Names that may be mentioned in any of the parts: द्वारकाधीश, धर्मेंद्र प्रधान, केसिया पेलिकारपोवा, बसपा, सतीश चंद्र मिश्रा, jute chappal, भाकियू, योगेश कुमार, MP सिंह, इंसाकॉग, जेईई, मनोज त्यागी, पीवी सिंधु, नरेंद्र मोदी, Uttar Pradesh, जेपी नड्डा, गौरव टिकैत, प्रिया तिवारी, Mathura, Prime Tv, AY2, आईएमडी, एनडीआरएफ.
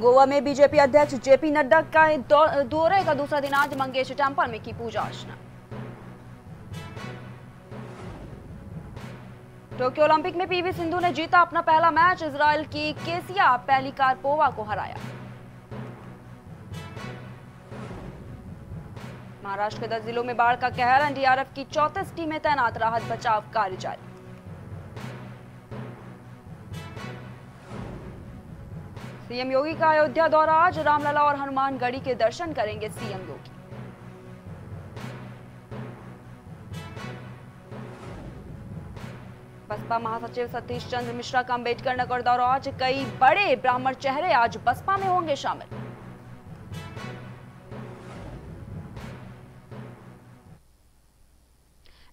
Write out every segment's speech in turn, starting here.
गोवा में बीजेपी अध्यक्ष जेपी नड्डा का दौरे का दूसरा दिन आज मंगेश टेम्पल में की पूजा अर्चना। टोक्यो ओलंपिक में पीवी सिंधु ने जीता अपना पहला मैच, इजरायल की केसिया पेलिकारपोवा को हराया। महाराष्ट्र के 10 जिलों में बाढ़ का कहर, एनडीआरएफ की 34 टीमें तैनात, राहत बचाव कार्य जारी। सीएम योगी का अयोध्या दौरा आज, रामलला और हनुमानगढ़ी के दर्शन करेंगे सीएम योगी। बसपा महासचिव सतीश चंद्र मिश्रा का अम्बेडकर नगर दौरा आज, कई बड़े ब्राह्मण चेहरे आज बसपा में होंगे शामिल।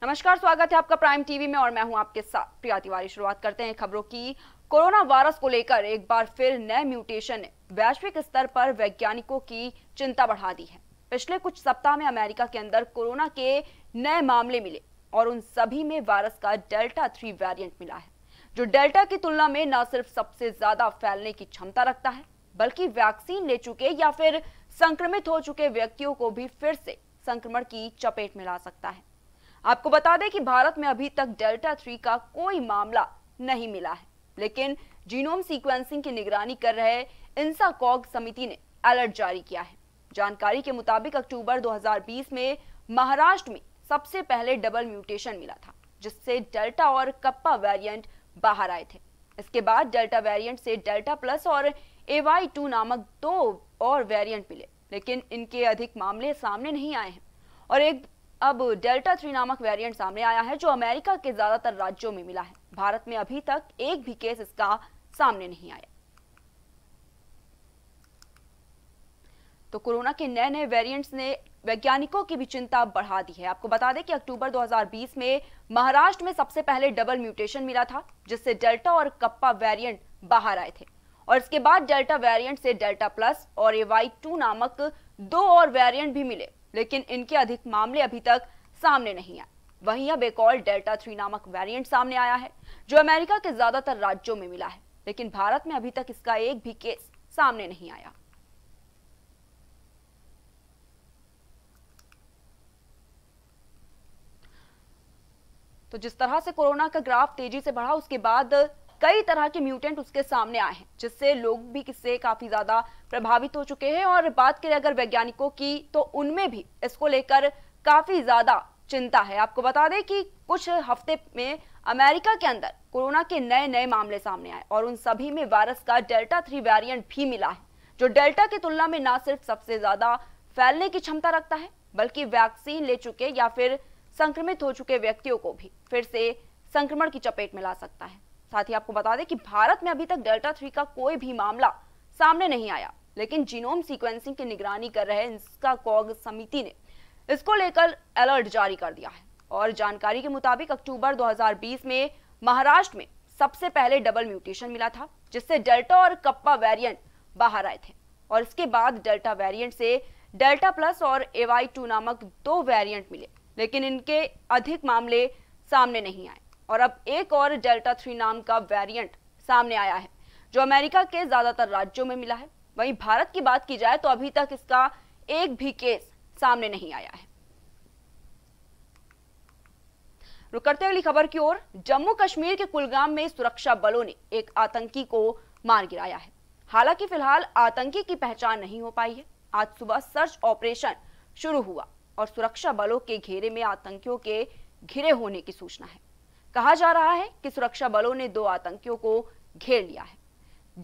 नमस्कार, स्वागत है आपका प्राइम टीवी में और मैं हूं आपके साथ प्रिया तिवारी। शुरुआत करते हैं खबरों की। कोरोना वायरस को लेकर एक बार फिर नए म्यूटेशन ने वैश्विक स्तर पर वैज्ञानिकों की चिंता बढ़ा दी है। पिछले कुछ सप्ताह में अमेरिका के अंदर कोरोना के नए मामले मिले और उन सभी में वायरस का डेल्टा 3 वेरिएंट मिला है, जो डेल्टा की तुलना में न सिर्फ सबसे ज्यादा फैलने की क्षमता रखता है, बल्कि वैक्सीन ले चुके या फिर संक्रमित हो चुके व्यक्तियों को भी फिर से संक्रमण की चपेट में ला सकता है। आपको बता दें कि भारत में अभी तक डेल्टा 3 का कोई मामला नहीं मिला है, लेकिन जीनोम सीक्वेंसिंग की निगरानी कर रहे इंसाकॉग समिति ने अलर्ट जारी किया है। जानकारी के मुताबिक अक्टूबर 2020 में महाराष्ट्र में सबसे पहले डबल म्यूटेशन मिला था, जिससे डेल्टा और कप्पा वेरिएंट बाहर आए थे। इसके बाद डेल्टा वेरिएंट से डेल्टा प्लस और AY2 नामक 2 और वेरिएंट मिले, लेकिन इनके अधिक मामले सामने नहीं आए हैं। और अब डेल्टा 3 नामक वेरिएंट सामने आया है, जो अमेरिका के ज्यादातर राज्यों में मिला है। भारत में अभी तक एक भी केस इसका सामने नहीं आया। तो कोरोना के नए नए वेरिएंट्स ने वैज्ञानिकों की भी चिंता बढ़ा दी है। आपको बता दें कि अक्टूबर 2020 में महाराष्ट्र में सबसे पहले डबल म्यूटेशन मिला था, जिससे डेल्टा और कप्पा वेरिएंट बाहर आए थे। और इसके बाद डेल्टा वेरिएंट से डेल्टा प्लस और AY2 नामक 2 और वेरिएंट भी मिले, लेकिन इनके अधिक मामले अभी तक सामने नहीं आए। वहीं अब एक और डेल्टा 3 नामक वेरिएंट सामने आया है, जो अमेरिका के ज्यादातर राज्यों में मिला है, लेकिन भारत में अभी तक इसका एक भी केस सामने नहीं आया। तो जिस तरह से कोरोना का ग्राफ तेजी से बढ़ा, उसके बाद कई तरह के म्यूटेंट उसके सामने आए हैं, जिससे लोग भी इससे काफी ज्यादा प्रभावित हो चुके हैं। और बात करें अगर वैज्ञानिकों की, तो उनमें भी इसको लेकर काफी ज्यादा चिंता है। आपको बता दें कि कुछ हफ्ते में अमेरिका के अंदर कोरोना के नए नए मामले सामने आए और उन सभी में वायरस का डेल्टा 3 वेरिएंट भी मिला है, जो डेल्टा की तुलना में न सिर्फ सबसे ज्यादा फैलने की क्षमता रखता है, बल्कि वैक्सीन ले चुके या फिर संक्रमित हो चुके व्यक्तियों को भी फिर से संक्रमण की चपेट में ला सकता है। साथ ही आपको बता दें कि भारत में अभी तक डेल्टा 3 का कोई भी मामला सामने नहीं आया, लेकिन जीनोम सीक्वेंसिंग की निगरानी कर रहे इंसाकॉग समिति ने इसको लेकर अलर्ट जारी कर दिया है। और जानकारी के मुताबिक अक्टूबर 2020 में महाराष्ट्र में सबसे पहले डबल म्यूटेशन मिला था, जिससे डेल्टा और कप्पा वेरिएंट बाहर आए थे। और इसके बाद डेल्टा वेरिएंट से डेल्टा प्लस और AY2 नामक 2 वेरिएंट मिले, लेकिन इनके अधिक मामले सामने नहीं आए। और अब एक और डेल्टा 3 नाम का वेरिएंट सामने आया है, जो अमेरिका के ज्यादातर राज्यों में मिला है। वहीं भारत की बात की जाए तो अभी तक इसका एक भी केस सामने नहीं आया है। रुक करते हैं अगली खबर की ओर। जम्मू कश्मीर के कुलगाम में सुरक्षा बलों ने एक आतंकी को मार गिराया है। हालांकि फिलहाल आतंकी की पहचान नहीं हो पाई है। आज सुबह सर्च ऑपरेशन शुरू हुआ और सुरक्षा बलों के घेरे में आतंकियों के घिरे होने की सूचना है। कहा जा रहा है कि सुरक्षा बलों ने 2 आतंकियों को घेर लिया है।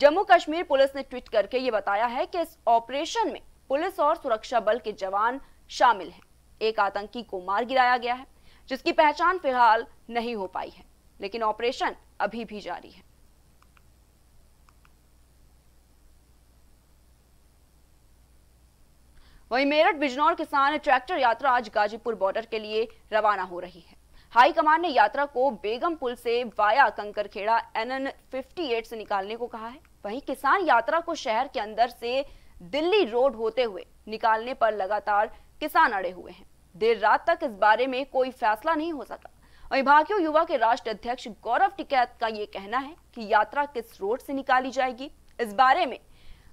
जम्मू कश्मीर पुलिस ने ट्वीट करके ये बताया है कि इस ऑपरेशन में पुलिस और सुरक्षा बल के जवान शामिल हैं। एक आतंकी को मार गिराया गया है, जिसकी पहचान फिलहाल नहीं हो पाई है, लेकिन ऑपरेशन अभी भी जारी है। वहीं मेरठ बिजनौर किसान ट्रैक्टर यात्रा आज गाजीपुर बॉर्डर के लिए रवाना हो रही है। हाईकमान ने यात्रा को बेगमपुल से वाया कंकरखेड़ा NN58 से निकालने को कहा है। वहीं किसान यात्रा को शहर के अंदर से दिल्ली रोड होते हुए निकालने पर लगातार किसान अड़े हुए हैं। देर रात तक इस बारे में कोई फैसला नहीं हो सका। अविभाज्य युवा के राष्ट्रीय अध्यक्ष गौरव टिकैत का ये कहना है कि यात्रा किस रोड से निकाली जाएगी, इस बारे में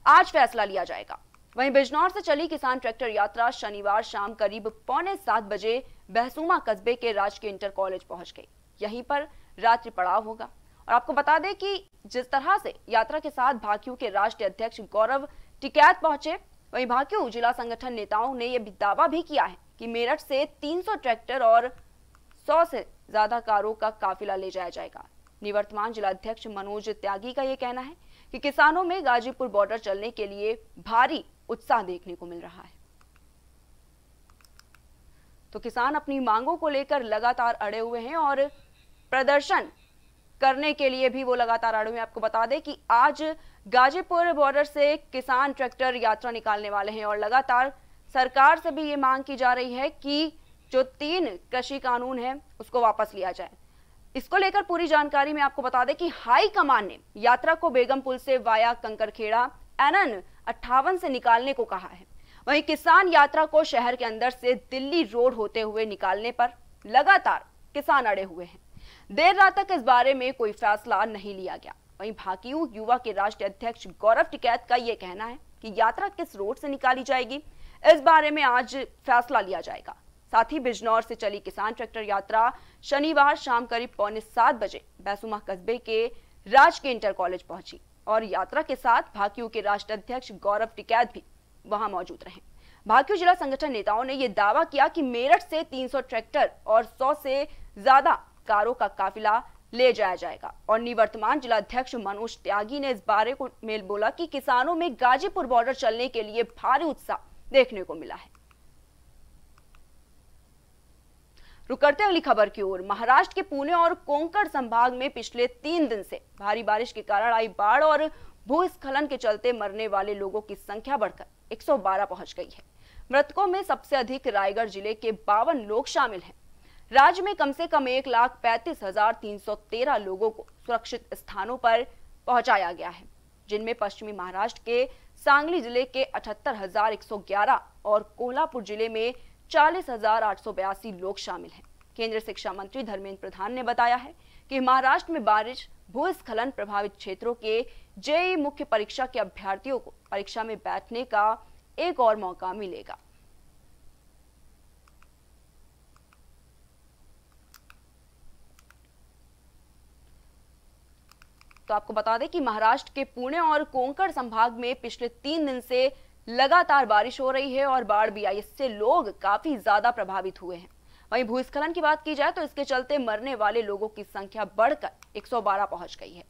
आज फैसला लिया जाएगा। वहीं बिजनौर से चली किसान ट्रैक्टर यात्रा शनिवार शाम करीब 6:45 बजे बहसूमा कस्बे के राजकीय इंटर कॉलेज पहुंच गई। यहीं पर रात्रि पड़ाव होगा। और आपको बता दें कि जिस तरह से यात्रा के साथ भाकियू के राष्ट्रीय अध्यक्ष गौरव टिकैत पहुंचे, वहीं भाकियू जिला संगठन नेताओं ने यह दावा भी किया है कि मेरठ से 300 ट्रैक्टर और 100 से ज्यादा कारों का काफिला ले जाया जाएगा। निवर्तमान जिलाध्यक्ष मनोज त्यागी का ये कहना है कि किसानों में गाजीपुर बॉर्डर चलने के लिए भारी उत्साह देखने को मिल रहा है। तो किसान अपनी मांगों को लेकर लगातार अड़े हुए हैं और प्रदर्शन करने के लिए भी वो लगातार अड़े हुए हैं। आपको बता दें कि आज गाजीपुर बॉर्डर से किसान ट्रैक्टर यात्रा निकालने वाले हैं और लगातार सरकार से भी ये मांग की जा रही है कि जो 3 कृषि कानून है उसको वापस लिया जाए। इसको लेकर पूरी जानकारी में आपको बता दें कि हाई कमान ने यात्रा को बेगमपुल से वाया कंकरखेड़ा NN 58 से निकालने को कहा है। वहीं किसान यात्रा को शहर के अंदर से दिल्ली रोड होते हुए निकालने पर लगातार किसान अड़े हुए हैं। देर रात तक इस बारे में कोई फैसला नहीं लिया गया। वहीं भाकियू युवा के राष्ट्रीय अध्यक्ष गौरव टिकैत का ये कहना है कि यात्रा किस रोड से निकाली जाएगी इस बारे में आज फैसला लिया जाएगा। साथ ही बिजनौर से चली किसान ट्रैक्टर यात्रा शनिवार शाम करीब 6:45 बजे बैसुमा कस्बे के राजकीय इंटर कॉलेज पहुंची और यात्रा के साथ भाकियू के राष्ट्रीय अध्यक्ष गौरव टिकैत भी वहां मौजूद रहे। भाकियू जिला संगठन नेताओं ने यह दावा किया कि मेरठ से 300 ट्रैक्टर और 100 से ज्यादा कारों का काफिला ले जाया जाएगा। और निवर्तमान जिलाध्यक्ष मनोज त्यागी ने इस बारे में बोला कि किसानों में गाजीपुर बॉर्डर चलने के लिए भारी उत्साह देखने को मिला है। रुक करते अगली खबर की ओर। महाराष्ट्र के पुणे और कोंकण संभाग में पिछले 3 दिन से भारी बारिश के कारण आई बाढ़ और भूस्खलन के चलते मरने वाले लोगों की संख्या बढ़कर 112 पहुंच गई है। मृतकों में सबसे अधिक रायगढ़ जिले के 52 लोग शामिल हैं। राज्य में कम से कम 1,35,313 लोगों को सुरक्षित स्थानों पर पहुंचाया गया है, जिनमें पश्चिमी महाराष्ट्र के सांगली जिले के 78,111 और कोल्हापुर जिले में 40,882 लोग शामिल हैं। केंद्रीय शिक्षा मंत्री धर्मेंद्र प्रधान ने बताया है कि महाराष्ट्र में बारिश भूस्खलन प्रभावित क्षेत्रों के जेईई मुख्य परीक्षा के अभ्यर्थियों को परीक्षा में बैठने का एक और मौका मिलेगा। तो आपको बता दें कि महाराष्ट्र के पुणे और कोंकण संभाग में पिछले 3 दिन से लगातार बारिश हो रही है और बाढ़ भी आई, इससे लोग काफी ज्यादा प्रभावित हुए हैं। वहीं भूस्खलन की बात की जाए तो इसके चलते मरने वाले लोगों की संख्या बढ़कर 112 पहुंच गई है।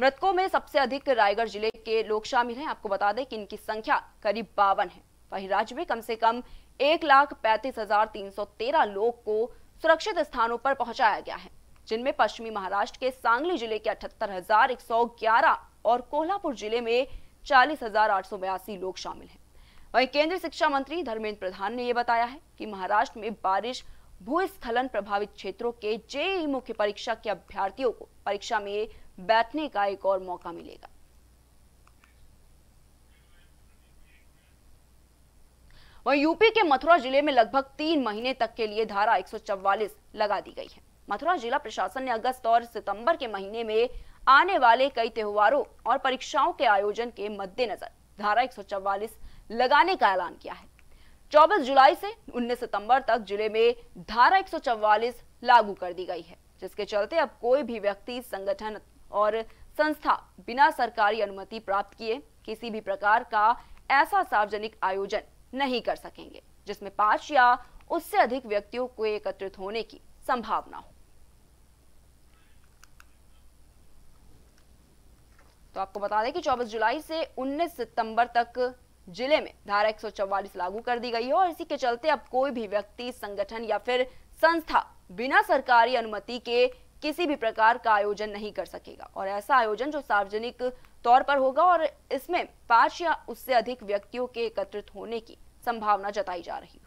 मृतकों में सबसे अधिक रायगढ़ जिले के लोग शामिल हैं। आपको बता दें कि इनकी संख्या करीब 52 है। वहीं राज्य में कम से कम 1,35,313 लोग को सुरक्षित स्थानों पर पहुंचाया गया है, जिनमें पश्चिमी महाराष्ट्र के सांगली जिले के 78,111 और कोल्हापुर जिले में 40,882 लोग शामिल हैं। वहीं केंद्रीय शिक्षा मंत्री धर्मेंद्र प्रधान ने यह बताया है कि महाराष्ट्र में बारिश भूस्खलन प्रभावित क्षेत्रों के जेईई मुख्य परीक्षा के अभ्यर्थियों को परीक्षा में बैठने का एक और मौका मिलेगा। वहीं यूपी के मथुरा जिले में लगभग 3 महीने तक के लिए धारा 144 लगा दी गई है। मथुरा जिला प्रशासन ने अगस्त और सितंबर के महीने में आने वाले कई त्योहारों और परीक्षाओं के आयोजन के मद्देनजर धारा 144 लगाने का ऐलान किया है। 24 जुलाई से 19 सितंबर तक जिले में धारा 144 लागू कर दी गई है, जिसके चलते अब कोई भी व्यक्ति, संगठन और संस्था बिना सरकारी अनुमति प्राप्त किए किसी भी प्रकार का ऐसा सार्वजनिक आयोजन नहीं कर सकेंगे जिसमें 5 या उससे अधिक व्यक्तियों को एकत्रित होने की संभावना हो। तो आपको बता दें कि 24 जुलाई से 19 सितंबर तक जिले में धारा 144 लागू कर दी गई है और इसी के चलते अब कोई भी व्यक्ति, संगठन या फिर संस्था बिना सरकारी अनुमति के किसी भी प्रकार का आयोजन नहीं कर सकेगा और ऐसा आयोजन जो सार्वजनिक तौर पर होगा और इसमें 5 या उससे अधिक व्यक्तियों के एकत्रित होने की संभावना जताई जा रही है।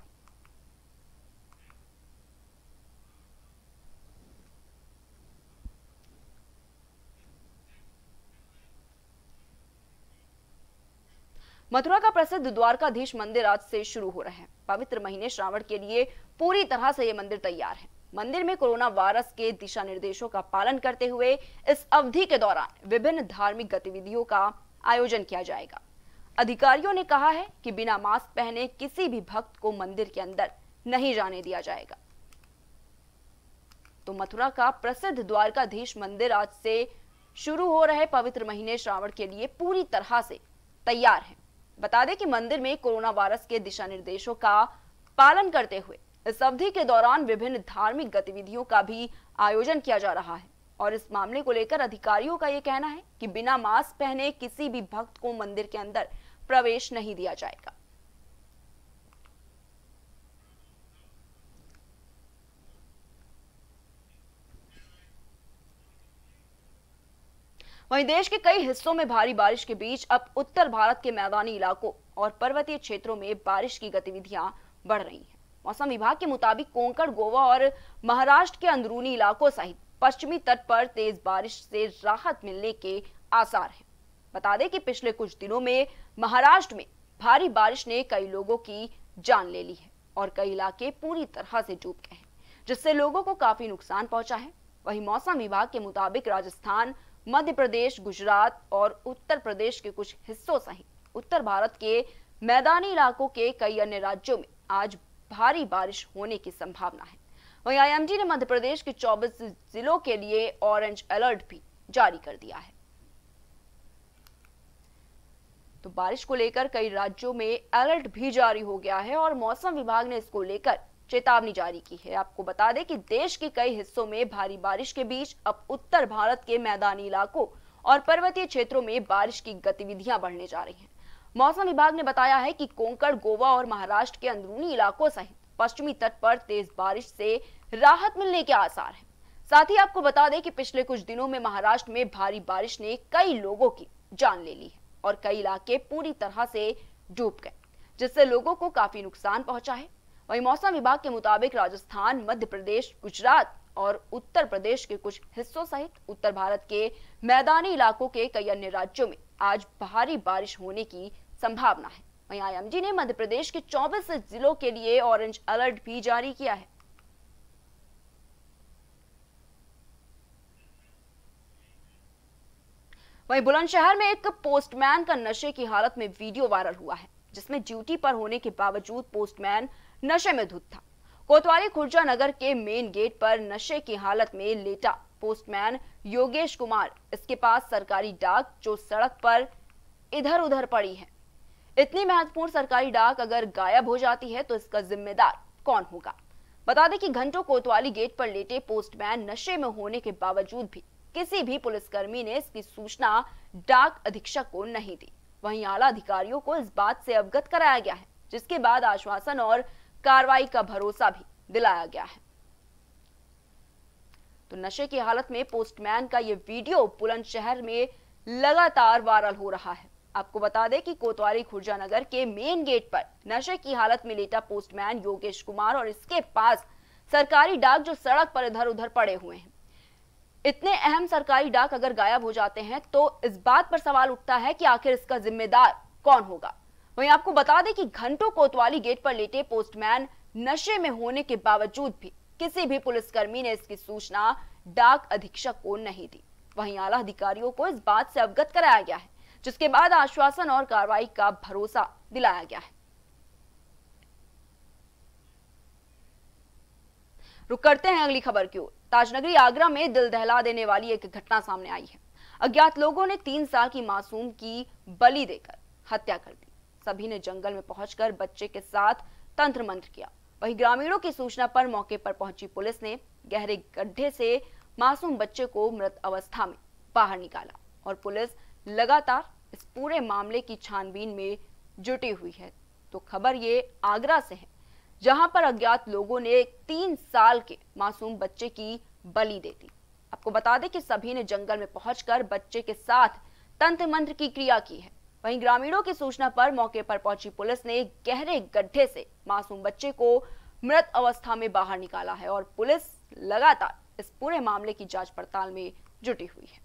मथुरा का प्रसिद्ध द्वारकाधीश मंदिर आज से शुरू हो रहा है। पवित्र महीने श्रावण के लिए पूरी तरह से ये मंदिर तैयार है। मंदिर में कोरोना वायरस के दिशा निर्देशों का पालन करते हुए इस अवधि के दौरान विभिन्न धार्मिक गतिविधियों का आयोजन किया जाएगा। अधिकारियों ने कहा है कि बिना मास्क पहने किसी भी भक्त को मंदिर के अंदर नहीं जाने दिया जाएगा। तो मथुरा का प्रसिद्ध द्वारकाधीश मंदिर आज से शुरू हो रहे पवित्र महीने श्रावण के लिए पूरी तरह से तैयार है। बता दें कि मंदिर में कोरोना वायरस के दिशा निर्देशों का पालन करते हुए इस अवधि के दौरान विभिन्न धार्मिक गतिविधियों का भी आयोजन किया जा रहा है और इस मामले को लेकर अधिकारियों का ये कहना है कि बिना मास्क पहने किसी भी भक्त को मंदिर के अंदर प्रवेश नहीं दिया जाएगा। वहीं देश के कई हिस्सों में भारी बारिश के बीच अब उत्तर भारत के मैदानी इलाकों और पर्वतीय क्षेत्रों में बारिश की गतिविधियां बढ़ रही हैं। मौसम विभाग के मुताबिक कोंकण, गोवा और महाराष्ट्र के अंदरूनी इलाकों सहित पश्चिमी तट पर तेज बारिश से राहत मिलने के आसार हैं। बता दें कि पिछले कुछ दिनों में महाराष्ट्र में भारी बारिश ने कई लोगों की जान ले ली है और कई इलाके पूरी तरह से डूब गए हैं, जिससे लोगों को काफी नुकसान पहुंचा है। वहीं मौसम विभाग के मुताबिक राजस्थान, मध्य प्रदेश, गुजरात और उत्तर प्रदेश के कुछ हिस्सों सहित उत्तर भारत के मैदानी इलाकों के कई अन्य राज्यों में आज भारी बारिश होने की संभावना है। वहीं आईएमडी ने मध्य प्रदेश के 24 जिलों के लिए ऑरेंज अलर्ट भी जारी कर दिया है। तो बारिश को लेकर कई राज्यों में अलर्ट भी जारी हो गया है और मौसम विभाग ने इसको लेकर चेतावनी जारी की है। आपको बता दें कि देश के कई हिस्सों में भारी बारिश के बीच अब उत्तर भारत के मैदानी इलाकों और पर्वतीय क्षेत्रों में बारिश की गतिविधियां बढ़ने जा रही हैं। मौसम विभाग ने बताया है कि कोंकण, गोवा और महाराष्ट्र के अंदरूनी इलाकों सहित पश्चिमी तट पर तेज बारिश से राहत मिलने के आसार हैं। साथ ही आपको बता दें कि पिछले कुछ दिनों में महाराष्ट्र में भारी बारिश ने कई लोगों की जान ले ली है और कई इलाके पूरी तरह से डूब गए, जिससे लोगों को काफी नुकसान पहुंचा है। वहीं मौसम विभाग के मुताबिक राजस्थान, मध्य प्रदेश, गुजरात और उत्तर प्रदेश के कुछ हिस्सों सहित उत्तर भारत के मैदानी इलाकों के कई अन्य राज्यों में आज भारी बारिश होने की संभावना है। वहीं आईएमडी ने मध्य प्रदेश के 24 जिलों के लिए ऑरेंज अलर्ट भी जारी किया है। वहीं बुलंदशहर में एक पोस्टमैन का नशे की हालत में वीडियो वायरल हुआ है, जिसमें ड्यूटी पर होने के बावजूद पोस्टमैन नशे में धुत था। कोतवाली खुर्जा नगर के मेन गेट पर नशे की हालत में लेटा पोस्टमैन योगेश कुमार, इसके पास सरकारी डाक जो सड़क पर इधर उधर पड़ी है। इतनी महत्वपूर्ण सरकारी डाक अगर गायब हो जाती है तो इसका जिम्मेदार कौन होगा? बता दें कि घंटों कोतवाली गेट पर लेटे पोस्टमैन नशे में होने के बावजूद भी किसी भी पुलिसकर्मी ने इसकी सूचना डाक अधीक्षक को नहीं दी। वहीं आला अधिकारियों को इस बात से अवगत कराया गया है, जिसके बाद आश्वासन और कार्रवाई का भरोसा भी दिलाया गया है। तो नशे की हालत में पोस्टमैन का ये वीडियो बुलंदशहर में लगातार वायरल हो रहा है। आपको बता दें कि कोतवाली खुर्जानगर के मेन गेट पर नशे की हालत में लेटा पोस्टमैन योगेश कुमार और इसके पास सरकारी डाक जो सड़क पर इधर उधर पड़े हुए हैं। इतने अहम सरकारी डाक अगर गायब हो जाते हैं तो इस बात पर सवाल उठता है कि आखिर इसका जिम्मेदार कौन होगा? वहीं आपको बता दें कि घंटों कोतवाली गेट पर लेटे पोस्टमैन नशे में होने के बावजूद भी किसी भी पुलिसकर्मी ने इसकी सूचना डाक अधीक्षक को नहीं दी। वहीं आला अधिकारियों को इस बात से अवगत कराया गया है, जिसके बाद आश्वासन और कार्रवाई का भरोसा दिलाया गया है। रुक करते हैं अगली खबर की ओर। ताजनगरी आगरा में दिल दहला देने वाली एक घटना सामने आई है। अज्ञात लोगों ने 3 साल की मासूम की बलि देकर हत्या कर दी। सभी ने जंगल में पहुंचकर बच्चे के साथ तंत्र मंत्र किया। वहीं ग्रामीणों की सूचना पर मौके पर पहुंची पुलिस ने गहरे गड्ढे से मासूम बच्चे को मृत अवस्था में बाहर निकाला और पुलिस लगातार इस पूरे मामले की छानबीन में जुटी हुई है। तो खबर ये आगरा से है, जहां पर अज्ञात लोगों ने 3 साल के मासूम बच्चे की बलि दे दी। आपको बता दें कि सभी ने जंगल में पहुंचकर बच्चे के साथ तंत्र मंत्र की क्रिया की है। वहीं ग्रामीणों की सूचना पर मौके पर पहुंची पुलिस ने गहरे गड्ढे से मासूम बच्चे को मृत अवस्था में बाहर निकाला है और पुलिस लगातार इस पूरे मामले की जांच पड़ताल में जुटी हुई है।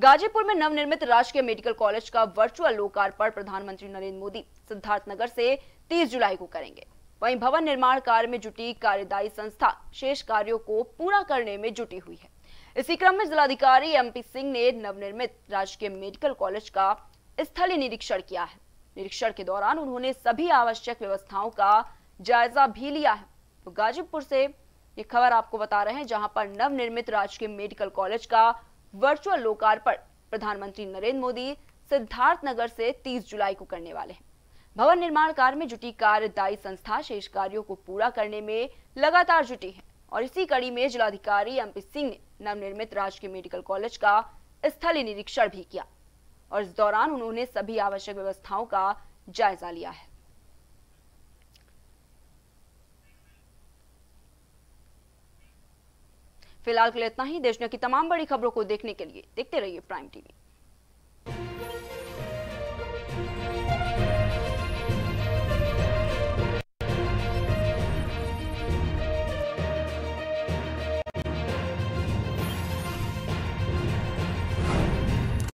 गाजीपुर में नवनिर्मित राजकीय मेडिकल कॉलेज का वर्चुअल लोकार्पण प्रधानमंत्री नरेंद्र मोदी सिद्धार्थनगर से 30 जुलाई को करेंगे। वहीं भवन निर्माण कार्य में जुटी कार्यदायी संस्था शेष कार्यों को पूरा करने में जुटी हुई है। इसी क्रम में जिलाधिकारी MP सिंह ने नवनिर्मित राजकीय मेडिकल कॉलेज का स्थलीय निरीक्षण किया है। निरीक्षण के दौरान उन्होंने सभी आवश्यक व्यवस्थाओं का जायजा भी लिया है। तो गाजीपुर से ये खबर आपको बता रहे हैं, जहां पर नवनिर्मित राजकीय मेडिकल कॉलेज का वर्चुअल लोकार्पण प्रधानमंत्री नरेंद्र मोदी सिद्धार्थनगर से 30 जुलाई को करने वाले हैं। भवन निर्माण कार्य में जुटी कार्यदायी संस्था शेष कार्यों को पूरा करने में लगातार जुटी है और इसी कड़ी में जिलाधिकारी MP सिंह ने नवनिर्मित राजकीय मेडिकल कॉलेज का स्थलीय निरीक्षण भी किया और इस दौरान उन्होंने सभी आवश्यक व्यवस्थाओं का जायजा लिया है। फिलहाल के लिए इतना ही। देश दुनिया की तमाम बड़ी खबरों को देखने के लिए देखते रहिए प्राइम टीवी।